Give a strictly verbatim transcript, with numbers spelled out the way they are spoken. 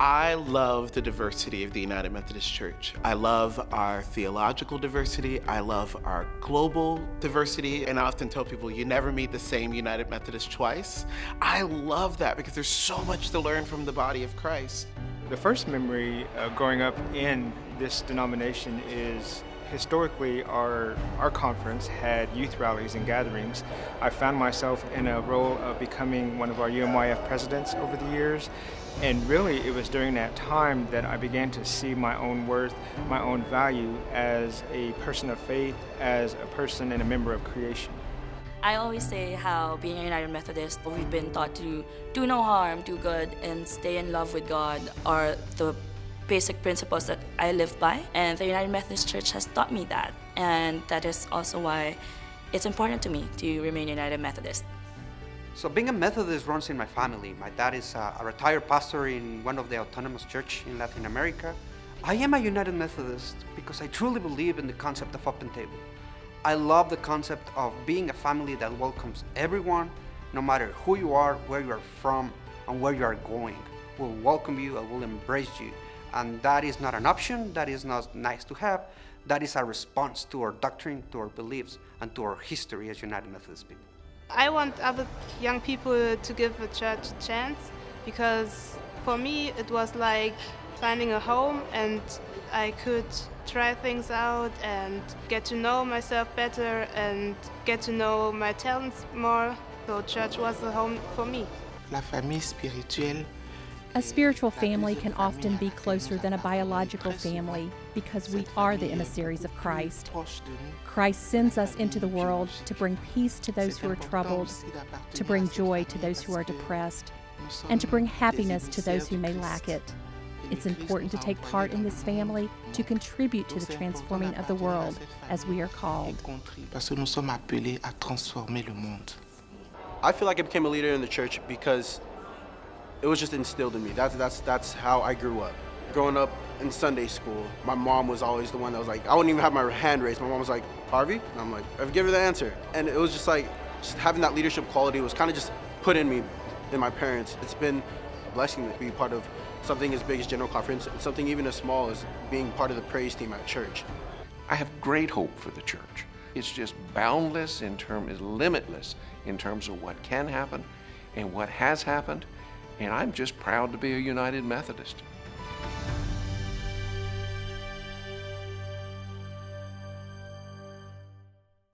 I love the diversity of the United Methodist Church. I love our theological diversity. I love our global diversity. And I often tell people, you never meet the same United Methodist twice. I love that because there's so much to learn from the body of Christ. The first memory of growing up in this denomination is historically our, our conference had youth rallies and gatherings. I found myself in a role of becoming one of our U M Y F presidents over the years. And really, it was during that time that I began to see my own worth, my own value as a person of faith, as a person and a member of creation. I always say how being a United Methodist, we've been taught to do no harm, do good, and stay in love with God are the basic principles that I live by. And the United Methodist Church has taught me that. And that is also why it's important to me to remain United Methodist. So being a Methodist runs in my family. My dad is a, a retired pastor in one of the autonomous churches in Latin America. I am a United Methodist because I truly believe in the concept of open table. I love the concept of being a family that welcomes everyone, no matter who you are, where you are from, and where you are going. We'll welcome you and we'll embrace you. And that is not an option, that is not nice to have, that is a response to our doctrine, to our beliefs, and to our history as United Methodist people. I want other young people to give the church a chance because for me it was like finding a home, and I could try things out and get to know myself better and get to know my talents more. So church was a home for me. La famille spirituelle. A spiritual family can often be closer than a biological family because we are the emissaries of Christ. Christ sends us into the world to bring peace to those who are troubled, to bring joy to those who are depressed, and to bring happiness to those who may lack it. It's important to take part in this family to contribute to the transforming of the world as we are called. I feel like I became a leader in the church because it was just instilled in me. That's, that's, that's how I grew up. Growing up in Sunday school, my mom was always the one that was like, I wouldn't even have my hand raised. My mom was like, Harvey? And I'm like, I've given her the answer. And it was just like, just having that leadership quality was kind of just put in me, in my parents. It's been a blessing to be part of something as big as General Conference, and something even as small as being part of the praise team at church. I have great hope for the church. It's just boundless in terms, limitless in terms of what can happen and what has happened. And I'm just proud to be a United Methodist.